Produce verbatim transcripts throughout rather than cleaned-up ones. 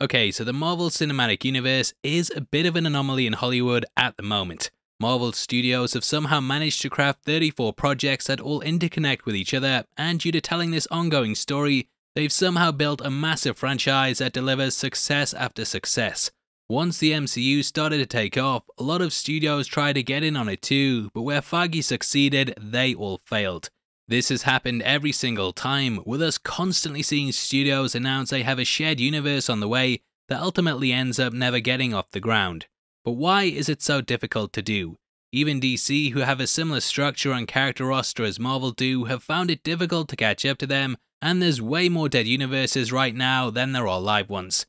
Okay, so the Marvel Cinematic Universe is a bit of an anomaly in Hollywood at the moment. Marvel Studios have somehow managed to craft thirty-four projects that all interconnect with each other, and due to telling this ongoing story, they've somehow built a massive franchise that delivers success after success. Once the M C U started to take off, a lot of studios tried to get in on it too, but where Feige succeeded, they all failed. This has happened every single time, with us constantly seeing studios announce they have a shared universe on the way that ultimately ends up never getting off the ground. But why is it so difficult to do? Even D C, who have a similar structure and character roster as Marvel do, have found it difficult to catch up to them, and there's way more dead universes right now than there are live ones.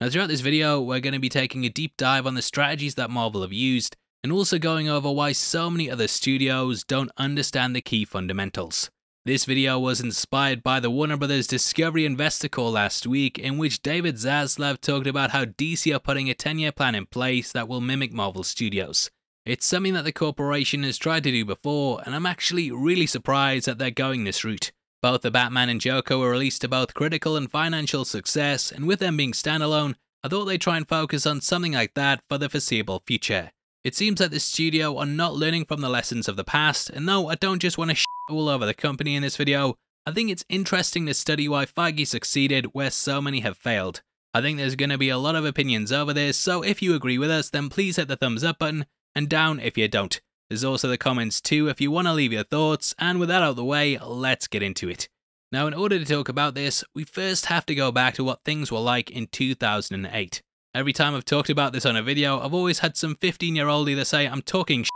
Now, throughout this video, we're going to be taking a deep dive on the strategies that Marvel have used, and also going over why so many other studios don't understand the key fundamentals. This video was inspired by the Warner Bros Discovery Investor Call last week, in which David Zaslav talked about how D C are putting a ten-year plan in place that will mimic Marvel Studios. It's something that the corporation has tried to do before, and I'm actually really surprised that they're going this route. Both the Batman and Joker were released to both critical and financial success, and with them being standalone, I thought they'd try and focus on something like that for the foreseeable future. It seems that the studio are not learning from the lessons of the past, and though I don't just want to shit all over the company in this video, I think it's interesting to study why Feige succeeded where so many have failed. I think there's going to be a lot of opinions over this, so if you agree with us, then please hit the thumbs up button, and down if you don't. There's also the comments too if you want to leave your thoughts, and with that out of the way, let's get into it. Now, in order to talk about this, we first have to go back to what things were like in two thousand eight. Every time I've talked about this on a video, I've always had some fifteen year old either say I'm talking shit,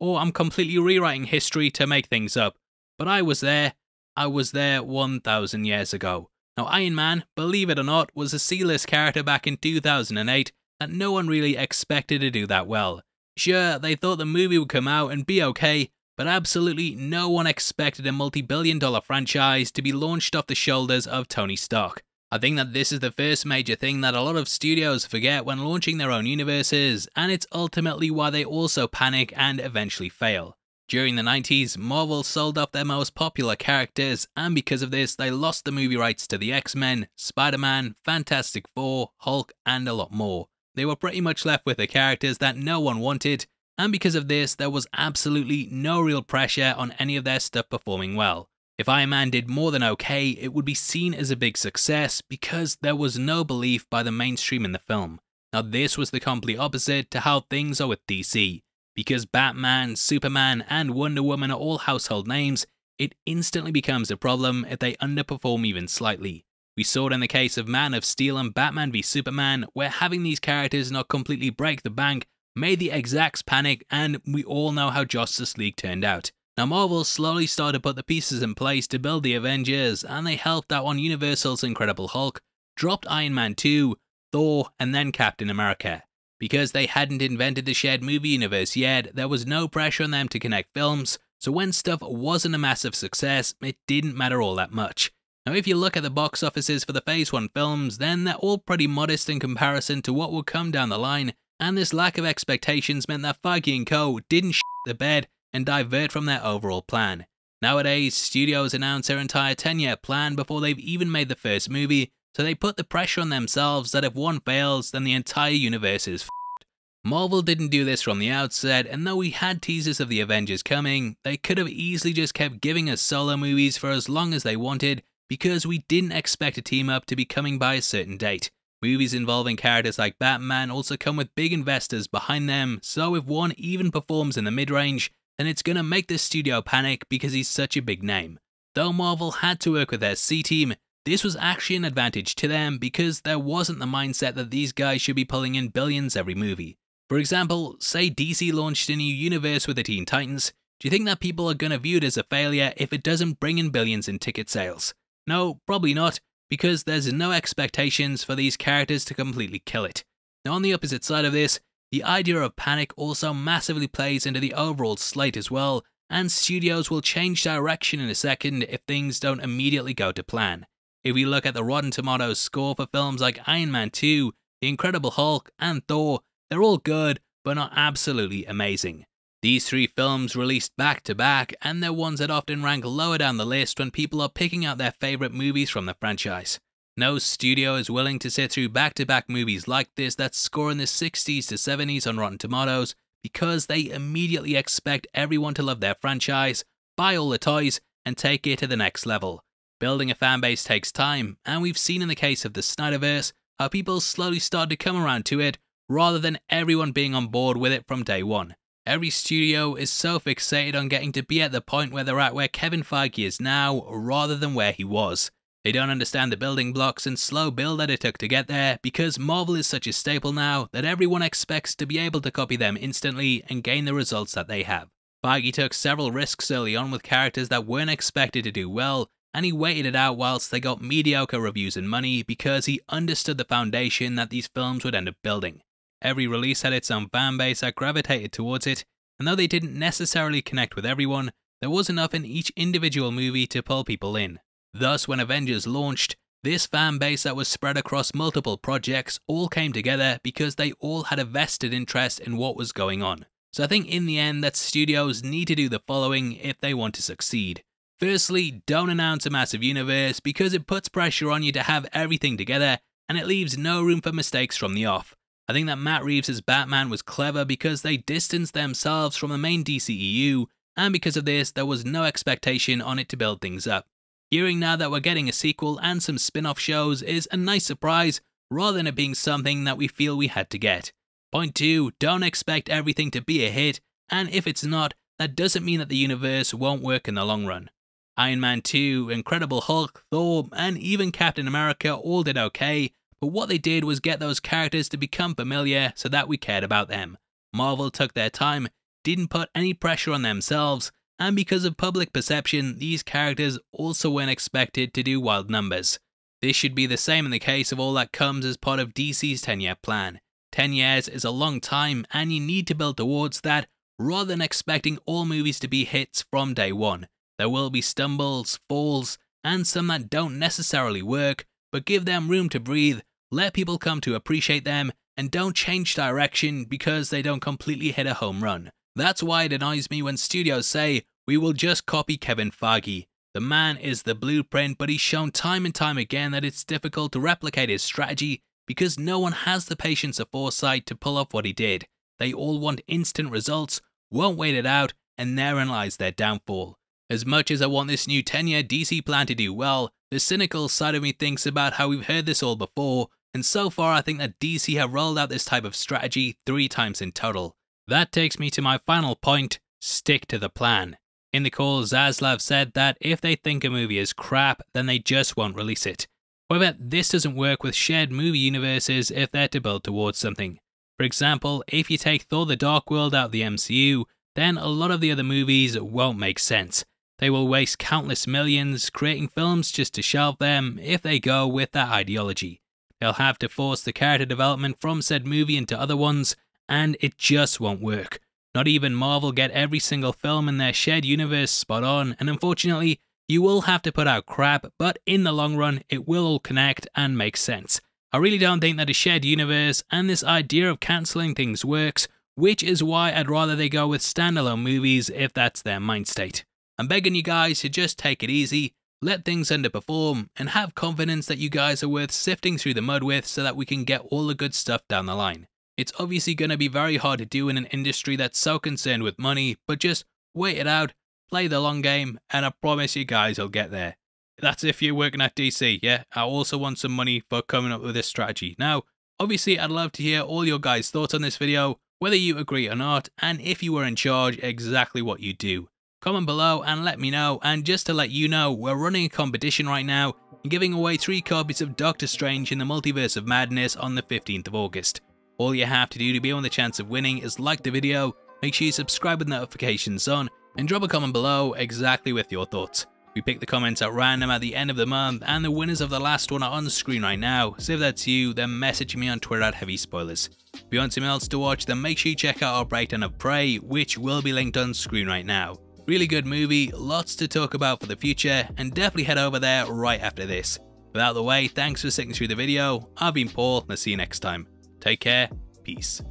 or I'm completely rewriting history to make things up. But I was there, I was there one thousand years ago. Now, Iron Man, believe it or not, was a C-list character back in two thousand eight that no one really expected to do that well. Sure, they thought the movie would come out and be okay, but absolutely no one expected a multi-billion dollar franchise to be launched off the shoulders of Tony Stark. I think that this is the first major thing that a lot of studios forget when launching their own universes, and it's ultimately why they also panic and eventually fail. During the nineties, Marvel sold off their most popular characters, and because of this, they lost the movie rights to the X-Men, Spider-Man, Fantastic Four, Hulk, and a lot more. They were pretty much left with the characters that no one wanted, and because of this, there was absolutely no real pressure on any of their stuff performing well. If Iron Man did more than okay, it would be seen as a big success because there was no belief by the mainstream in the film. Now, this was the complete opposite to how things are with D C. Because Batman, Superman, and Wonder Woman are all household names, it instantly becomes a problem if they underperform even slightly. We saw it in the case of Man of Steel and Batman v Superman, where having these characters not completely break the bank made the execs panic, and we all know how Justice League turned out. Now, Marvel slowly started to put the pieces in place to build the Avengers, and they helped out on Universal's Incredible Hulk, dropped Iron Man two, Thor, and then Captain America. Because they hadn't invented the shared movie universe yet, there was no pressure on them to connect films, so when stuff wasn't a massive success, it didn't matter all that much. Now, if you look at the box offices for the Phase one films, then they're all pretty modest in comparison to what will come down the line, and this lack of expectations meant that Feige and co didn't shit the bed and divert from their overall plan. Nowadays, studios announce their entire ten-year plan before they've even made the first movie, so they put the pressure on themselves that if one fails, then the entire universe is f***ed. Marvel didn't do this from the outset, and though we had teasers of the Avengers coming, they could have easily just kept giving us solo movies for as long as they wanted, because we didn't expect a team-up to be coming by a certain date. Movies involving characters like Batman also come with big investors behind them, so if one even performs in the mid-range, then it's going to make the studio panic because he's such a big name. Though Marvel had to work with their C-team, this was actually an advantage to them because there wasn't the mindset that these guys should be pulling in billions every movie. For example, say D C launched a new universe with the Teen Titans, do you think that people are going to view it as a failure if it doesn't bring in billions in ticket sales? No, probably not, because there's no expectations for these characters to completely kill it. Now, on the opposite side of this, the idea of panic also massively plays into the overall slate as well, and studios will change direction in a second if things don't immediately go to plan. If we look at the Rotten Tomatoes score for films like Iron Man two, The Incredible Hulk, and Thor, they're all good, but not absolutely amazing. These three films released back to back, and they're ones that often rank lower down the list when people are picking out their favourite movies from the franchise. No studio is willing to sit through back-to-back movies like this that score in the sixties to seventies on Rotten Tomatoes because they immediately expect everyone to love their franchise, buy all the toys, and take it to the next level. Building a fanbase takes time, and we've seen in the case of the Snyderverse how people slowly started to come around to it rather than everyone being on board with it from day one. Every studio is so fixated on getting to be at the point where they're at where Kevin Feige is now rather than where he was. They don't understand the building blocks and slow build that it took to get there because Marvel is such a staple now that everyone expects to be able to copy them instantly and gain the results that they have. Feige took several risks early on with characters that weren't expected to do well, and he waited it out whilst they got mediocre reviews and money because he understood the foundation that these films would end up building. Every release had its own fanbase that gravitated towards it, and though they didn't necessarily connect with everyone, there was enough in each individual movie to pull people in. Thus, when Avengers launched, this fanbase that was spread across multiple projects all came together because they all had a vested interest in what was going on. So I think in the end that studios need to do the following if they want to succeed. Firstly, don't announce a massive universe because it puts pressure on you to have everything together and it leaves no room for mistakes from the off. I think that Matt Reeves' Batman was clever because they distanced themselves from the main D C E U, and because of this there was no expectation on it to build things up. Hearing now that we're getting a sequel and some spin-off shows is a nice surprise rather than it being something that we feel we had to get. Point two, don't expect everything to be a hit, and if it's not, that doesn't mean that the universe won't work in the long run. Iron Man two, Incredible Hulk, Thor, and even Captain America all did okay, but what they did was get those characters to become familiar so that we cared about them. Marvel took their time, didn't put any pressure on themselves, and because of public perception, these characters also weren't expected to do wild numbers. This should be the same in the case of all that comes as part of D C's ten-year plan. ten years is a long time, and you need to build towards that rather than expecting all movies to be hits from day one. There will be stumbles, falls, and some that don't necessarily work, but give them room to breathe, let people come to appreciate them, and don't change direction because they don't completely hit a home run. That's why it annoys me when studios say, we will just copy Kevin Feige. The man is the blueprint, but he's shown time and time again that it's difficult to replicate his strategy because no one has the patience or foresight to pull off what he did. They all want instant results, won't wait it out, and therein lies their downfall. As much as I want this new ten-year D C plan to do well, the cynical side of me thinks about how we've heard this all before, and so far I think that D C have rolled out this type of strategy three times in total. That takes me to my final point, stick to the plan. In the call, Zaslav said that if they think a movie is crap, then they just won't release it. However, this doesn't work with shared movie universes if they're to build towards something. For example, if you take Thor the Dark World out of the M C U, then a lot of the other movies won't make sense. They will waste countless millions creating films just to shelve them if they go with that ideology. They'll have to force the character development from said movie into other ones, and it just won't work. Not even Marvel get every single film in their shared universe spot on, and unfortunately, you will have to put out crap, but in the long run, it will all connect and make sense. I really don't think that a shared universe and this idea of cancelling things works, which is why I'd rather they go with standalone movies if that's their mind state. I'm begging you guys to just take it easy, let things underperform, and have confidence that you guys are worth sifting through the mud with so that we can get all the good stuff down the line. It's obviously going to be very hard to do in an industry that's so concerned with money, but just wait it out, play the long game, and I promise you guys will get there. That's if you're working at D C, yeah? I also want some money for coming up with this strategy. Now, obviously I'd love to hear all your guys' thoughts on this video, whether you agree or not, and if you were in charge, exactly what you do. Comment below and let me know, and just to let you know, we're running a competition right now and giving away three copies of Doctor Strange in the Multiverse of Madness on the fifteenth of August. All you have to do to be on the chance of winning is like the video, make sure you subscribe with notifications on, and drop a comment below exactly with your thoughts. We pick the comments at random at the end of the month, and the winners of the last one are on screen right now, so if that's you, then message me on Twitter at Heavy Spoilers. If you want something else to watch, then make sure you check out our breakdown of Prey, which will be linked on screen right now. Really good movie, lots to talk about for the future, and definitely head over there right after this. With that out of the way, thanks for sticking through the video. I've been Paul, and I'll see you next time. Take care, peace.